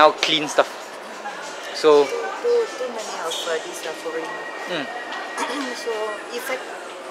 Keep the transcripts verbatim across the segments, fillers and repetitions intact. now clean stuff. So too, too many of uh, these are foreign. Mm. So effect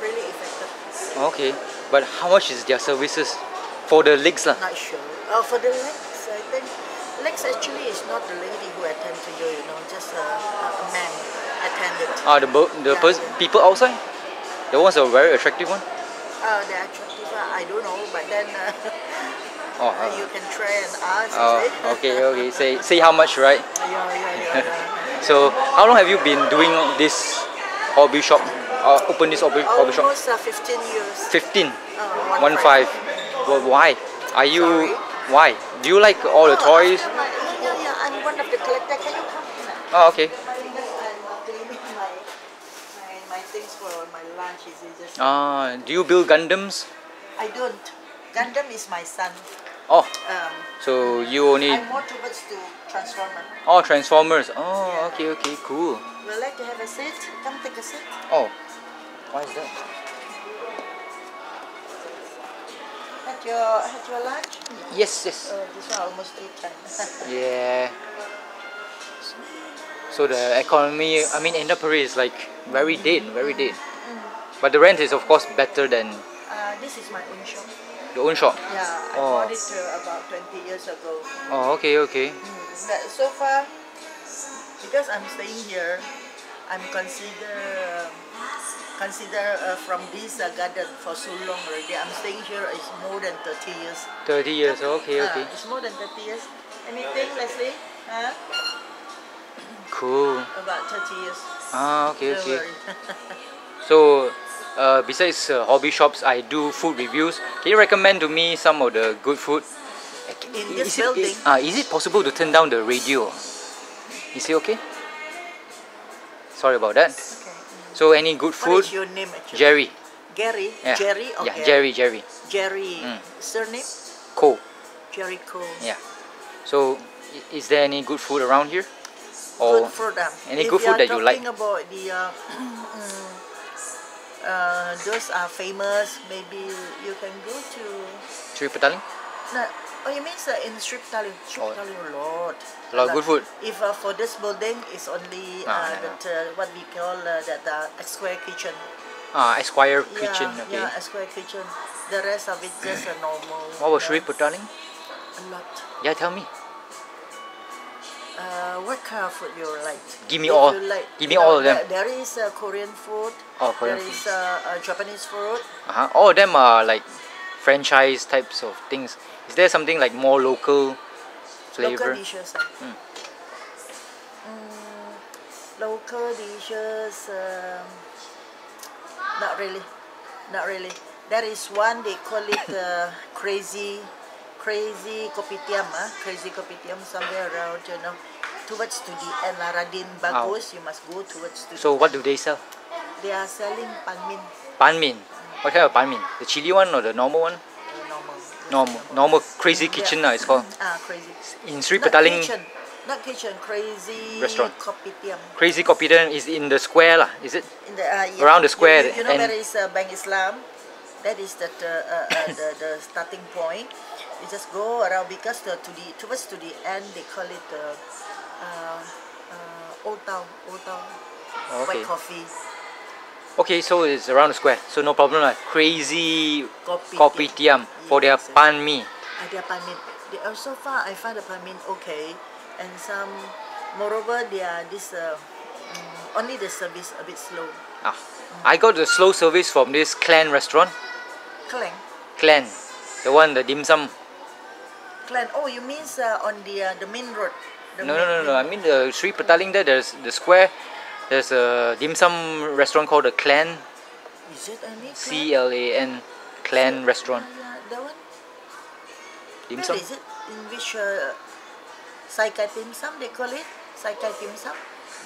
really effective. Okay, but how much is their services for the legs? La? Not sure. Uh, for the legs, I think legs actually is not the lady who attend to you. You know, just a, a man attended. Ah, the the yeah, person yeah. people outside. The ones are very attractive one. Uh, the attractive one, I don't know, but then uh, oh, uh, you can try and ask. Oh, uh, okay, okay. Say, say how much, right? Yeah, yeah, yeah. yeah. So, how long have you been doing this hobby shop? Uh, open this hobby, hobby shop? Almost uh, fifteen years. Fifteen. Uh, one, one five. five. Well, why? Are you? Sorry? Why? Do you like all oh, the toys? My, yeah, yeah, yeah. I'm one of the collectors. Can you come? Oh, okay. Ah, do you build Gundams? I don't. Gundam is my son. Oh. Um, so you only. I'm more towards to Transformers. Oh, Transformers. Oh, yeah. okay, okay, cool. Would you like to have a seat? Come take a seat. Oh, why is that? Had your had your lunch? Yes, yes. Oh, this one almost three times. yeah. So the economy, I mean, in the Paris is like very dead, very dead. But the rent is of course better than... Uh, this is my own shop. The own shop? Yeah, I oh. bought it uh, about twenty years ago. Oh, okay, okay. Mm. But so far, because I'm staying here, I'm consider, um, consider uh, from this uh, garden for so long already. I'm staying here, it's more than thirty years. thirty years, okay, okay. Uh, it's more than thirty years. Anything, Leslie? Huh? Cool. About thirty years. Ah, okay, Don't okay. worry. So, Uh, besides uh, hobby shops, I do food reviews. Can you recommend to me some of the good food? In this building? Is, uh, is it possible to turn down the radio? Is it okay? Sorry about that. Okay. So any good food? What is your name actually? Jerry. Gary? Yeah. Jerry or yeah, Jerry, Jerry. Jerry. Mm. Surname? Cole. Jerry Cole. Yeah. So, is there any good food around here? Or good food, um, any good food that you like? If you are talking about the... Uh, mm, Uh, those are famous. Maybe you can go to Sri Petaling. No, oh, you mean uh, in Sri Petaling? Sri Petaling, a lot. A lot of good food. If uh, for this building, it's only uh, ah, that uh, what we call uh, that uh, Square Kitchen. Ah, Square Kitchen. Yeah, okay. Yeah, Square Kitchen. The rest of it just a normal. What was Sri Petaling? A lot. Yeah, tell me. Uh, what kind of food you like? Give me if all. Like, Give me you know, all of them. There is uh, Korean food. Oh, Korean there food. is uh, uh, Japanese food. Uh -huh. All of them are like franchise types of things. Is there something like more local flavor? Local dishes. Uh. Mm. Mm, local dishes. Um, not really. Not really. There is one they call it uh, crazy. Crazy Kopitiam, huh? Crazy Kopitiam somewhere around, you know, towards to the end, Radin Bagus, oh. you must go towards to So the what do they sell? They are selling panmin. Panmin? Mm. What kind of panmin? The chili one or the normal one? The normal. Normal. Normal Crazy yeah. Kitchen uh, it's called. Ah, Crazy. In Sri Petaling. Kitchen. Not kitchen, Crazy Restaurant. Kopitiam. Crazy Kopitiam is in the square, lah, is it? In the, uh, yeah. Around the square. You, you, you know there is uh, Bank Islam. That is that, uh, uh, the, the starting point. You just go around because the, to the, towards to the end they call it the uh, uh, Old Town, Old Town, okay. White Coffee. Okay, so it's around the square, so no problem. Like Crazy Kopitiam for their pan mi. Uh, their pan mi. They, uh, so far I find the pan mi okay, and some, moreover they are this, uh, um, only the service a bit slow. Ah, mm. I got the slow service from this Clan restaurant. Clan? Clan, the one, the dim sum. Clan, oh you mean uh, on the uh, the main road? The no, main no, no, no, I mean the Sri Petaling there, there's the square, there's a dim sum restaurant called the Clan. Is it any C L A N, Clan it, restaurant. Uh, yeah, that one? Dim Where sum? Is it? In which uh, Saikai dim sum they call it? Saikai dim sum?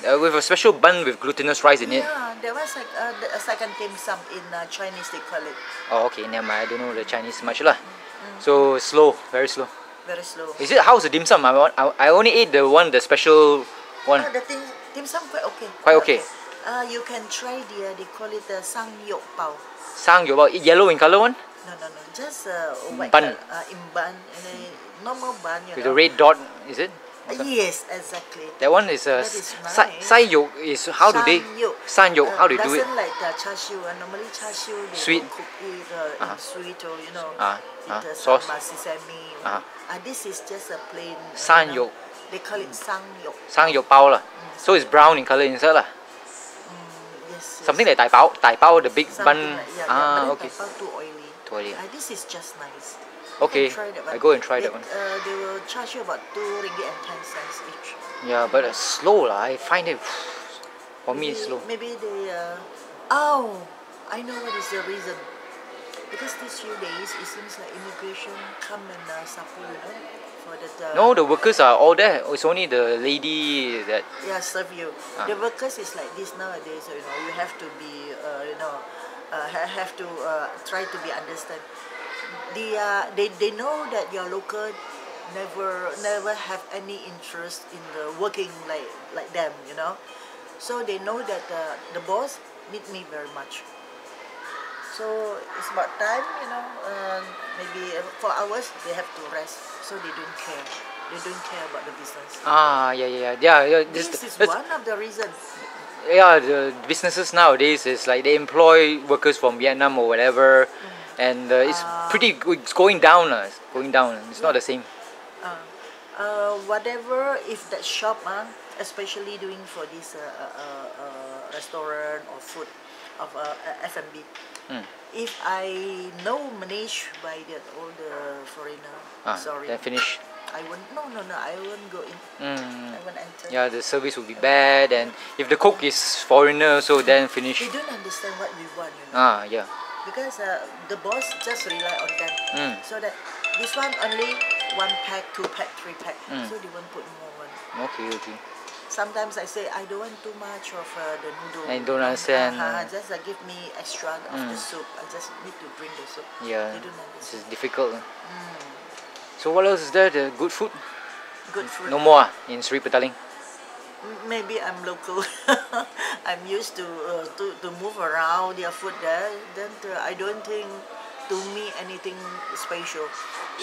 Uh, with a special bun with glutinous rice in yeah, it. Yeah, there was like uh, the, a second dim sum in uh, Chinese they call it. Oh, okay, never mind. I don't know the Chinese much lah. Mm-hmm. So slow, very slow. Very slow. Is it how's the dim sum? I want, I, I only ate the one, the special one. Uh, the dim, dim sum quite okay. Quite okay. okay. Uh, you can try the uh, they call it the uh, Sang Yok Pau. Sang Yok Pau, yellow in color one. No, no, no, just uh, white bun. Color, uh, in bun, and a normal bun. You with know. a red dot, is it? Okay. Yes, exactly. That one is a Sang Yok. Is how do they? Sang Yok. How do they do it? Doesn't like the char siu. Normally char siu they cook it uh, in sweet or you know, uh, uh, the sauce, sesame. Uh, uh, this is just a plain Sang Yok. They call it Sang Yok. Sang Yok Pau lah. Mm. So it's brown in color inside lah. Mm, yes, yes. Something like Tai Pao. Tai Pao, the big bun. Like, yeah, ah, yeah, okay. Tai Pao too oily. Too oily. Uh, this is just nice. Okay, I go and try they, that one. Uh, they will charge you about two ringgit and ten cents each. Yeah, but it's slow lah. I find it, for maybe, me it's slow. Maybe they, uh, oh, I know what is the reason. Because these few days, it seems like immigration come and uh, support, you know, for the... Uh, no, the workers are all there. It's only the lady that... Yeah, serve you. Ah. The workers is like this nowadays, you know, you have to be, uh, you know, uh, have to uh, try to be understand. They, uh, they, they know that your local never never have any interest in the working like, like them, you know. So they know that uh, the boss need me very much. So it's about time, you know, uh, maybe for hours they have to rest. So they don't care. They don't care about the business. Ah, yeah, yeah, yeah. yeah this this is one of the reasons. Yeah, the businesses nowadays is like they employ workers from Vietnam or whatever. Mm. And uh, it's uh, pretty, it's going down, uh, it's going down, it's yeah. not the same. Uh, uh, whatever, if that shop, uh, especially doing for this uh, uh, uh, restaurant or food, of uh, F and B, mm. if I know managed by that old uh, foreigner, ah, sorry. Then finish. I won't, no, no, no, I won't go in, mm. I won't enter. Yeah, the service will be bad, and if the cook is foreigner, so then finish. They don't understand what we want, you know. Ah, yeah. Because uh, the boss just rely on them, mm. so that this one only one pack, two pack, three pack, mm. so they won't put more one. Okay, okay. Sometimes I say I don't want too much of uh, the noodle. I don't understand. Uh-huh. Just uh, give me extra of mm. the soup. I just need to bring the soup. Yeah, they don't understand. This is difficult. Mm. So what else is there? The good food? Good food. No more in Sri Petaling. Maybe I'm local. I'm used to, uh, to to move around their food there. Then uh, I don't think to me anything special.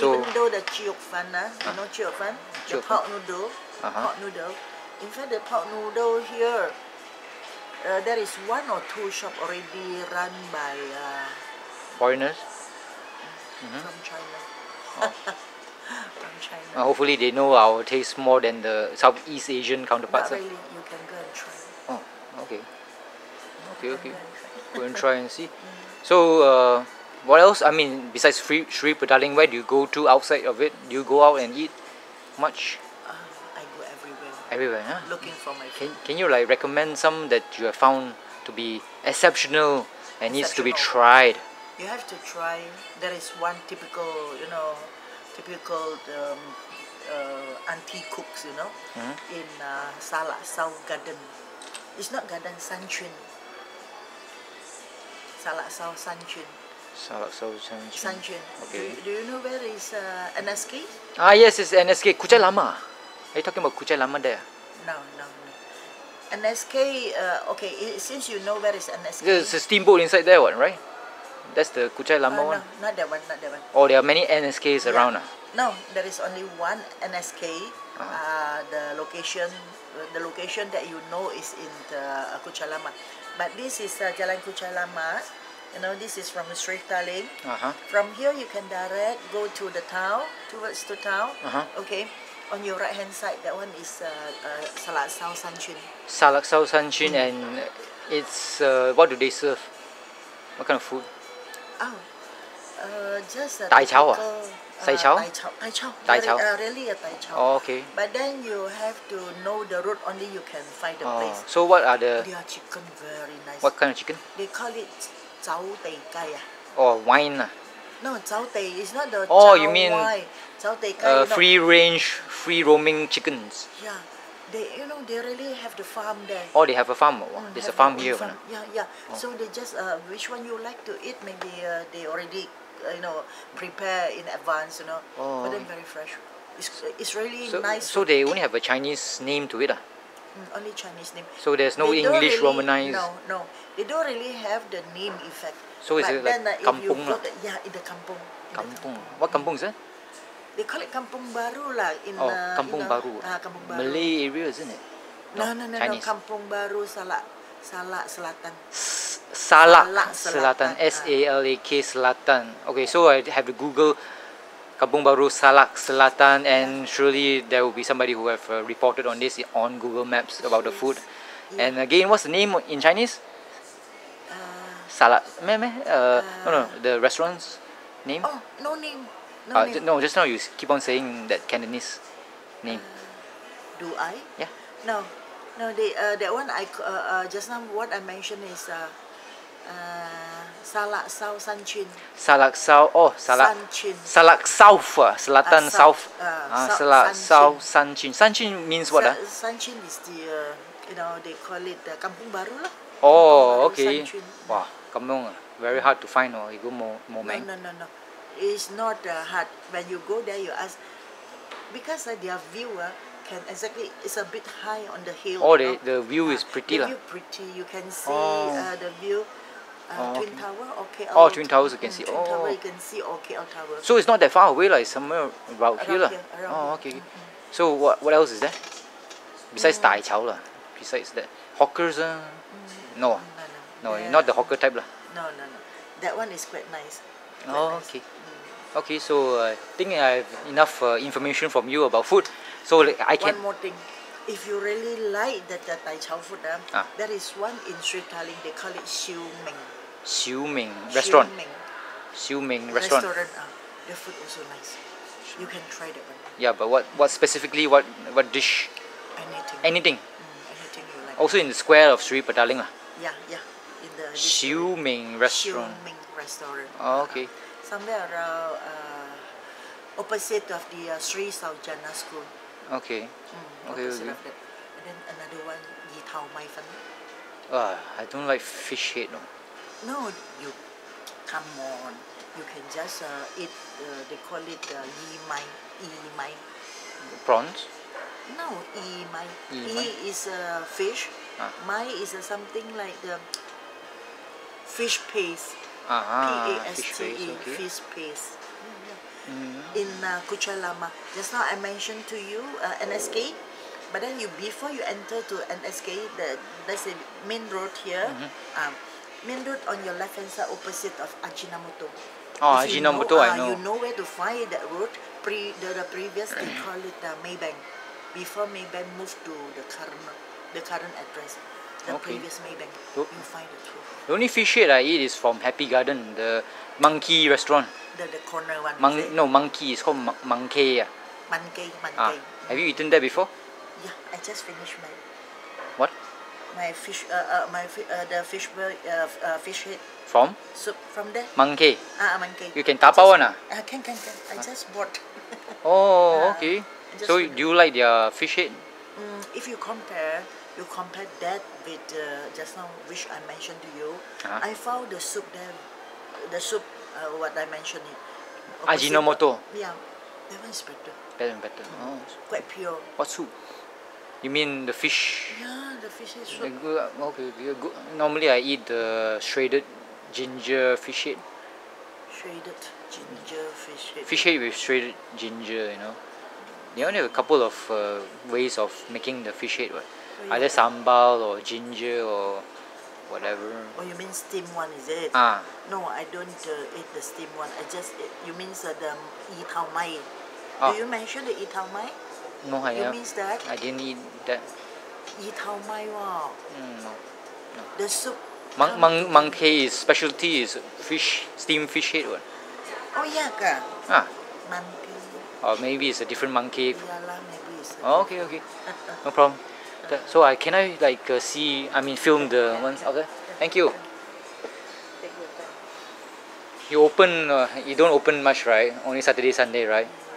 So even though the Chiok Fan, uh, you uh, know Chiok Fan, the pork noodle, uh -huh. pork noodle. In fact, the pork noodle here, uh, there is one or two shop already run by uh, foreigners mm -hmm. from China. Oh. From China. Uh, hopefully they know our taste more than the Southeast Asian counterparts. Not really, you can go and try. Oh, okay. Okay, okay. Go and try and see. Mm-hmm. So, uh, what else? I mean, besides Sri, Sri Petaling, where do you go to outside of it? Do you go out and eat much? Uh, I go everywhere. Everywhere, huh? Looking for my food. Can, can you like recommend some that you have found to be exceptional and exceptional. Needs to be tried? You have to try. There is one typical, you know, typical um, uh, auntie cooks, you know, mm-hmm. in uh, Salak Selatan Garden. It's not Garden, Sanchun. Salak Selatan Sanchun. Salak Selatan Sanchun. Okay. Do, do you know where is uh, N S K? Ah yes, it's N S K. Kuchai Lama. Are you talking about Kuchai Lama there? No, no, no. N S K, uh, okay, it, since you know where is N S K. There's a steamboat inside there one, right? That's the Kuchai Lama uh, no, one? Not that one, not that one. Oh, there are many N S Ks yeah. around? Uh? No, there is only one N S K. Uh-huh. uh, the location the location that you know is in the Kuchai Lama. But this is uh, Jalan Kuchai Lama. You know, this is from Sri Petaling. Uh-huh. From here, you can direct, go to the town, towards the town. Uh-huh. Okay. On your right-hand side, that one is uh, uh, Salak Sao Sanchun. Salak Sao Sanchun, mm. and it's... Uh, what do they serve? What kind of food? Oh, uh, just a Tai Pao. Tai Pao. Tai Pao. Really a Tai Pao. Oh, okay. But then you have to know the route. Only you can find the oh. place. So what are the? Their chicken very nice. What kind of chicken? They call it Zao Tei Kai. Or wine. No, Zao Tei is not the. Oh, you mean Zao Tei Kai? Uh, free range, free roaming chickens. Yeah. They, you know, they really have the farm there. Oh, they have a farm. Mm, There's a farm here. Farm. Yeah, yeah. Oh. So they just, uh, which one you like to eat, maybe uh, they already, uh, you know, prepare in advance, you know. Oh. But then very fresh. It's, it's really so, nice. So they only have a Chinese name to it? Uh? Mm, only Chinese name. So there's no they English really, Romanized? No, no. They don't really have the name effect. So is but it like then, uh, Kampung? If you go to, yeah, in the Kampung. In kampung. The kampung. What Kampung is that? They call it Kampung Baru lah in oh, uh, Kampung, you know, Baru. Uh, Kampung Baru. Malay area, isn't it? No, no, no, no, no. Kampung Baru, Salak, Salak Selatan. S Salak, Salak Selatan. S A L A K Selatan. Okay, so I have to Google Kampung Baru Salak Selatan, and yeah, surely there will be somebody who have uh, reported on this on Google Maps about the food. Yeah. And again, what's the name in Chinese? Uh, Salak. Meh meh. Uh, uh, no, no. The restaurant's name. Oh, no name. No, uh, name. No, just now you keep on saying that Cantonese name. Uh, do I? Yeah. No, no. They uh, that one I uh, uh, just now what I mentioned is. Uh, Uh, Salak Sau Sanchin. Salak Sau, oh, Salak Sanchin. Salak South, uh, Selatan uh, South. Uh, uh, Salak Sau Sanchin. Sanchin means what? Sa uh? Sanchin is the, uh, you know, they call it the uh, Kampung Baru lah. Oh, Kampung Baru, okay. Sanchin. Wow, kampung uh, very hard to find, or you go more, more no, no, no, no. It's not uh, hard. When you go there, you ask, because uh, their view uh, can exactly, it's a bit high on the hill. Oh, the, the view uh, is pretty lah. The view pretty. You can see oh. uh, the view. Uh, oh, Twin Tower or K L. Oh, Twin Towers you can see. Twin oh. Tower you can see or K L Tower. So it's not that far away, like somewhere around, around here, here around Oh, okay. Here. Mm-hmm. So what what else is there? Besides mm. Tai Pao lah. Besides that, hawkers uh, mm. no. No, no, no. Yeah. Not the hawker type lah. No, no, no. That one is quite nice. Quite oh, nice. Okay. Mm. Okay, so I uh, think I have enough uh, information from you about food. So like, I can. One more thing. If you really like the, the Tai Pao food, uh, ah. there is one in Sri Petaling, they call it Xiu Ming. Xiu Ming restaurant. Xiu Ming, Xiu Ming restaurant. restaurant uh, the food is so nice. You can try that one. Yeah, but what, what specifically, what what dish? Anything. Anything. Mm, anything you like. Also in the square of Sri Petaling. Uh. Yeah, yeah. In the Xiu Ming restaurant. Xiu Ming restaurant. Oh, okay. Uh, somewhere around uh, opposite of the uh, Sri Saujana School. Okay. Mm, okay. okay. And then another one, Yi Tao Mai Fan. Ah, I don't like fish head, no. No, you come on. You can just uh, eat. Uh, they call it uh, Yi Mai. Yi Mai. Prawns? No, Yi Mai. Yi is a uh, fish. Ah. Mai is uh, something like the fish paste. Aha, P A S T E. Okay. Fish paste. Mm-hmm. In uh, Kuchai Lama. Just now I mentioned to you uh, N S K, but then you before you enter to N S K, the that's the main road here. Mm-hmm. um, main road on your left hand side, opposite of Ajinomoto. Oh, if Ajinomoto, you know, uh, I know. You know where to find that road. Pre the, the previous they call it uh, Maybank. Before Maybank moved to the current the current address, the okay. previous Maybank. So, you find the truth. The only fish head I eat is from Happy Garden, the Monkey restaurant. The, the corner one. Mon no, Monkey. It's called mon Monkey. Yeah. Monkey, Monkey. Ah, have you eaten that before? Yeah, I just finished my. What? My fish. Uh, uh my fi uh, the fish uh, uh fish head. From? So from there. Monkey. Ah, uh, Monkey. You can tap out one ah. Uh, can can can. I ah. just bought. Oh, okay. Uh, so finished. Do you like their fish head? Mm, if you compare, you compare that with uh, just now which I mentioned to you. Ah. I found the soup there, the soup. Uh, what I mentioned it. Opposite, Ajinomoto. Yeah, that one is better. Better and better. Mm. Oh. Quite pure. What soup? You mean the fish? Yeah, the fish is soup. Good, okay, good. Normally I eat the shredded ginger fish head. Shredded ginger fish head. Fish head with shredded ginger, you know. They only have a couple of uh, ways of making the fish head. Right? Oh, either yeah. sambal or ginger or... whatever. Oh, you mean steam one, is it? Ah. No, I don't uh, eat the steam one. I just eat, you mean uh, the Yi Tao Mai. Oh. Do you mention the Yi Tao Mai? No, I didn't. You mean that? I didn't eat that. Yi Tao Mai, wow. Mm, no. no. The soup. Mon mon monkey is specialty is fish, steam fish head one. Oh, yeah, ka. Ah. Monkey. Or maybe it's a different monkey. Yeah, la, maybe it's a oh, okay, okay. No problem. So I can I like uh, see I mean film the yeah, ones out there. Okay. Thank you. You open uh, you don't open much, right? Only Saturday, Sunday, right?